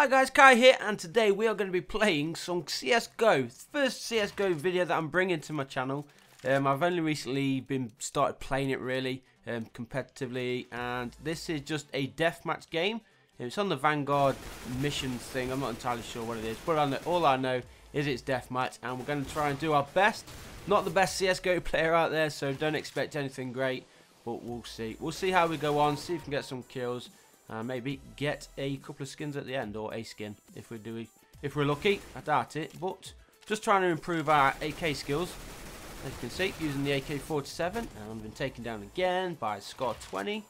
Hi guys, Kai here, and today we are going to be playing some CS:GO. First CS:GO video that I'm bringing to my channel. I've only recently started playing it really competitively, and this is just a deathmatch game. It's on the Vanguard missions thing. I'm not entirely sure what it is, but all I know is it's deathmatch, and we're going to try and do our best. Not the best CS:GO player out there, so don't expect anything great. But we'll see. We'll see how we go on. See if we can get some kills. Maybe get a couple of skins at the end, or a skin if we do. If we're lucky, I doubt it. But just trying to improve our AK skills. As you can see, using the AK 47, and I've been taken down again by Scar 20,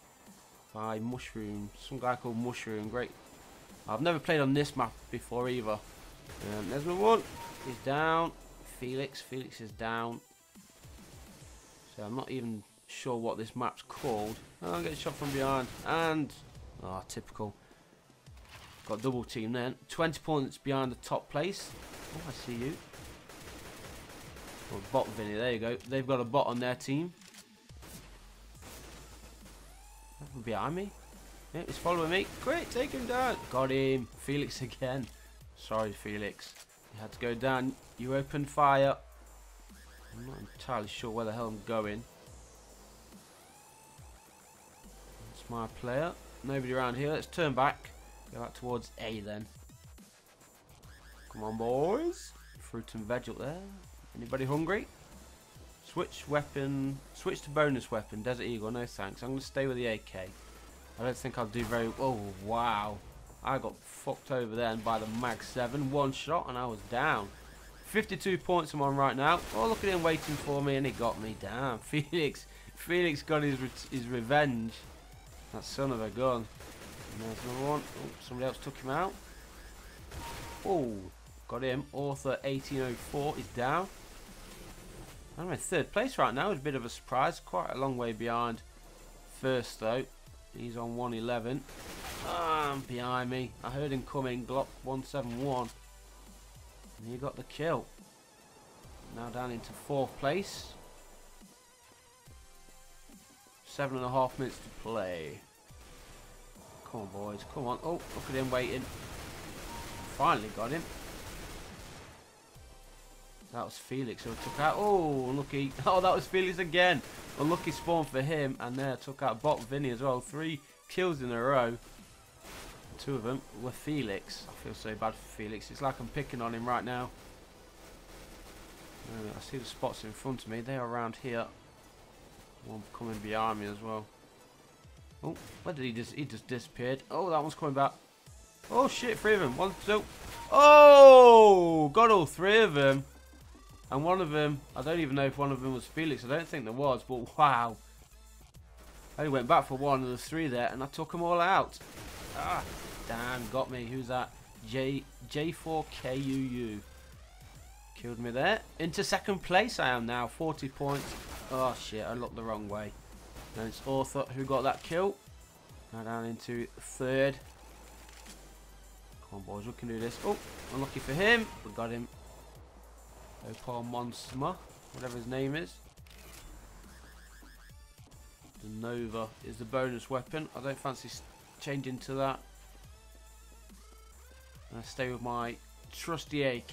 by Mushroom, some guy called Mushroom. Great. I've never played on this map before either. There's my one. He's down. Felix is down. So I'm not even sure what this map's called. Oh, I'm getting shot from behind, and. Oh, typical. Got double team then. 20 points behind the top place. Oh, I see you. Oh, bot Vinny, there you go. They've got a bot on their team. Behind me. Yeah, he's following me. Great, take him down. Got him. Felix again. Sorry, Felix. You had to go down. You opened fire. I'm not entirely sure where the hell I'm going. That's my player. Nobody around here. Let's turn back. Go back towards A then. Come on, boys. Fruit and veg up there. Anybody hungry? Switch weapon. Switch to bonus weapon. Desert Eagle. No thanks. I'm going to stay with the AK. I don't think I'll do very... Oh, wow. I got fucked over then by the Mag 7. One shot and I was down. 52 points I'm on right now. Oh, look at him waiting for me and he got me down. Felix. Felix got his revenge. That son of a gun. And there's another one. Oh, somebody else took him out. Oh, got him. Author 1804 is down. I'm in third place right now. It's a bit of a surprise. Quite a long way behind first though. He's on 111. Behind me. I heard him coming. Glock 171. And he got the kill. Now down into fourth place. 7.5 minutes to play. Come on, boys. Come on. Oh, look at him waiting. Finally got him. That was Felix who took out. Oh, unlucky. Oh, that was Felix again. Unlucky spawn for him. And there, took out Bot Vinny as well. 3 kills in a row. 2 of them were Felix. I feel so bad for Felix. It's like I'm picking on him right now. I see the spots in front of me. They are around here. One coming behind me as well. Oh, where did he just? He just disappeared. Oh, that one's coming back. Oh shit, 3 of them. 1, 2. Oh, got all 3 of them. And one of them, I don't even know if one of them was Felix. I don't think there was, but wow. I only went back for one of the 3 there, and I took them all out. Ah, damn, got me. Who's that? J4KUU. Killed me there. Into second place I am now. 40 points. Oh shit, I looked the wrong way. And it's Arthur who got that kill. Now down into third. Come on, boys, we can do this. Oh, unlucky for him. We got him. Opal Monsma, whatever his name is. The Nova is the bonus weapon. I don't fancy changing to that. I'm going to stay with my trusty AK.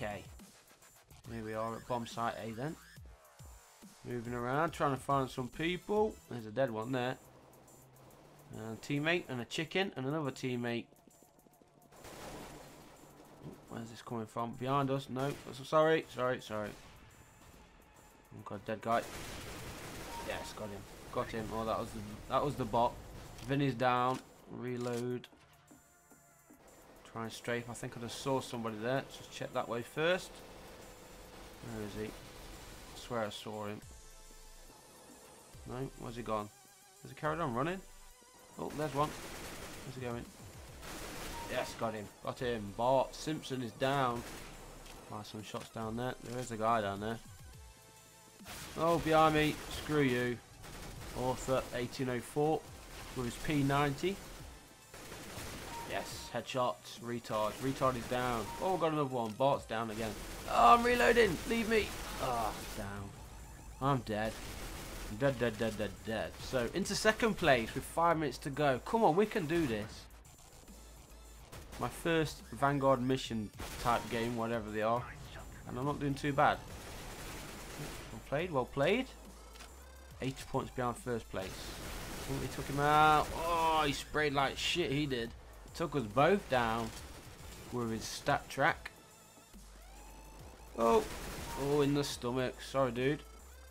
Here we are at bomb site A then. Moving around, trying to find some people. There's a dead one there. And a teammate and a chicken and another teammate. Where's this coming from? Behind us? No. Sorry. Oh god, dead guy. Yes, got him. Got him. Oh, that was the bot. Vinny's down. Reload. Try and strafe. I think I just saw somebody there. Just check that way first. Where is he? I swear I saw him. No, where's he gone? Has he carried on running? Oh, there's one. Where's he going? Yes, got him. Got him. Bart Simpson is down. Nice, some shots down there. There is a guy down there. Oh, behind me. Screw you. Author 1804 with his P90. Yes, headshots. Retard. Retard is down. Oh, got another one. Bart's down again. Oh, I'm reloading. Leave me. Oh, down. I'm dead. Dead. So, into second place with 5 minutes to go. Come on, we can do this. my first Vanguard mission type game, whatever they are, and I'm not doing too bad. Well played, well played. 80 points behind first place. Oh, he took him out. Oh, he sprayed like shit, he did. Took us both down with his stat track. Oh, oh, in the stomach. Sorry, dude.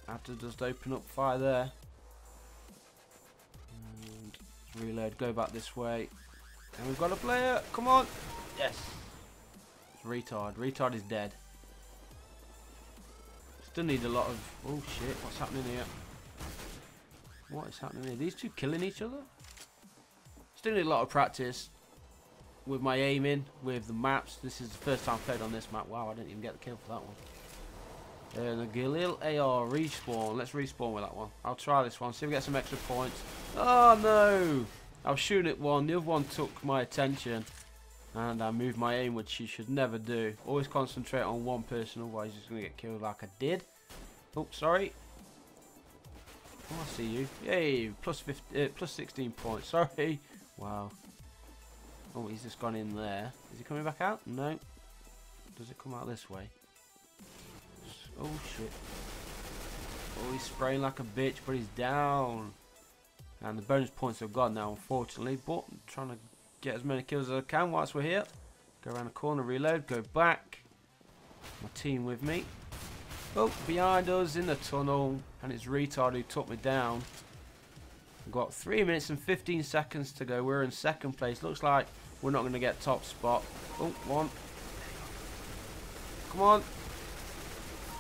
I had to just open up fire there. And reload, go back this way. And we've got a player. Come on. Yes. It's retard. Retard is dead. Still need a lot of... Oh, shit. What's happening here? What is happening here? These two killing each other? Still need a lot of practice with my aiming, with the maps. This is the first time I've played on this map. Wow, I didn't even get the kill for that one. And the Galil AR respawn. Let's respawn with that one. I'll try this one. See if we get some extra points. Oh, no. I was shooting at one. The other one took my attention. And I moved my aim, which you should never do. Always concentrate on one person. Otherwise, you're just going to get killed like I did. Oh, sorry. Oh, I see you. Yay. Plus 16 points. Sorry. Wow. Oh, he's just gone in there. Is he coming back out? No. Does it come out this way? Oh, shit. Oh, he's spraying like a bitch, but he's down. And the bonus points are gone now, unfortunately. But I'm trying to get as many kills as I can whilst we're here. Go around the corner, reload, go back. My team with me. Oh, behind us in the tunnel. And it's retard who took me down. We've got 3 minutes and 15 seconds to go. We're in second place. Looks like we're not going to get top spot. Oh, one. Come on.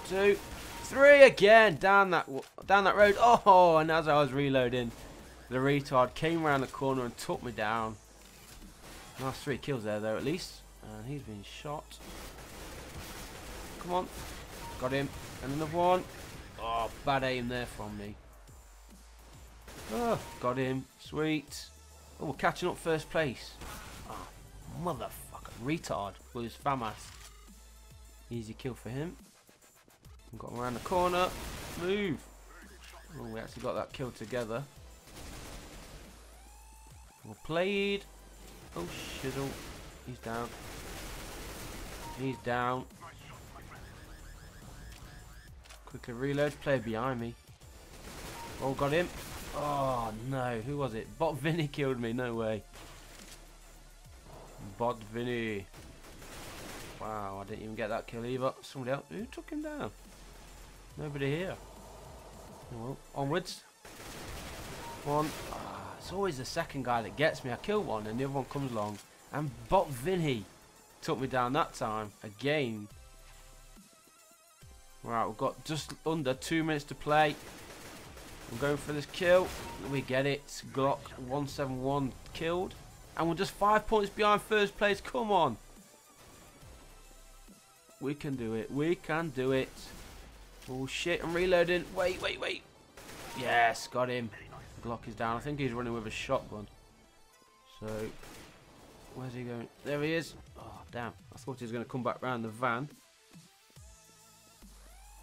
2, 3 again down that road. Oh, and as I was reloading, the retard came around the corner and took me down. Nice 3 kills there though, at least. And he's been shot. Come on, got him. And another one. Oh, bad aim there from me. Oh, got him. Sweet. Oh, we're catching up first place. Oh, motherfucker, retard with his Famas. Easy kill for him. Got around the corner. Move. Oh, we actually got that kill together. Well played. Oh, shizzle. He's down. He's down. Quickly reload. Player behind me. Oh, got him. Oh, no. Who was it? Bot Vinny killed me. No way. Bot Vinny. Wow, I didn't even get that kill either. Somebody else. Who took him down? Nobody here. Well, onwards. One. Ah, it's always the second guy that gets me. I kill one and the other one comes along. And Bot Vinny took me down that time. Again. Right, we've got just under 2 minutes to play. We're going for this kill. We get it. Glock 171 killed. And we're just 5 points behind first place. Come on. We can do it. We can do it. Oh shit, I'm reloading. Wait, wait, wait. Yes, got him. Glock is down. I think he's running with a shotgun. So, where's he going? There he is. Oh, damn. I thought he was going to come back round the van.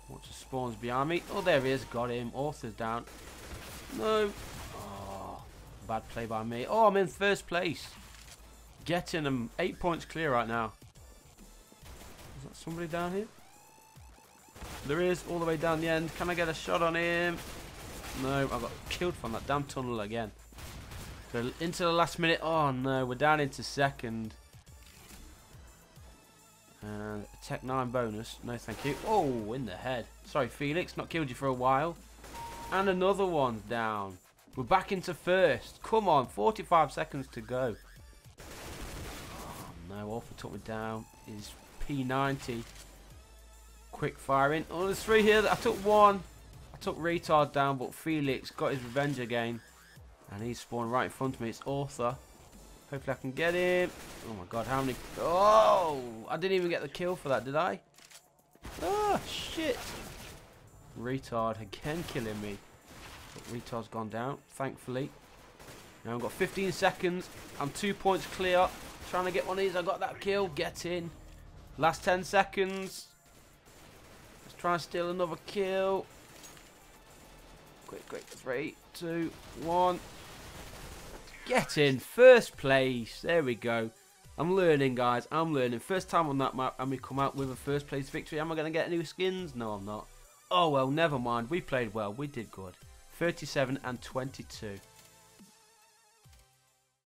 Watch the spawns behind me. Oh, there he is. Got him. Author's down. No. Oh, bad play by me. Oh, I'm in first place. Getting him 8 points clear right now. Is that somebody down here? There is, all the way down the end. Can I get a shot on him? No, I got killed from that damn tunnel again. So into the last minute. Oh no, we're down into second. And a Tech 9 bonus. No, thank you. Oh, in the head. Sorry, Felix. Not killed you for a while. And another one's down. We're back into first. Come on, 45 seconds to go. Oh no, Alpha took me down. His P90. Quick firing. Oh, there's 3 here. I took one. I took retard down, but Felix got his revenge again. And he's spawned right in front of me. It's Author. Hopefully I can get him. Oh my god, how many... Oh! I didn't even get the kill for that, did I? Oh, shit! Retard again killing me. But retard's gone down, thankfully. Now I've got 15 seconds. I'm 2 points clear. Trying to get one of these. I got that kill. Get in. Last 10 seconds. Try and steal another kill. Quick, quick. 3, 2, 1. Get in. First place. There we go. I'm learning, guys. I'm learning. First time on that map, and we come out with a first place victory. Am I going to get new skins? No, I'm not. Oh well, never mind. We played well. We did good. 37 and 22.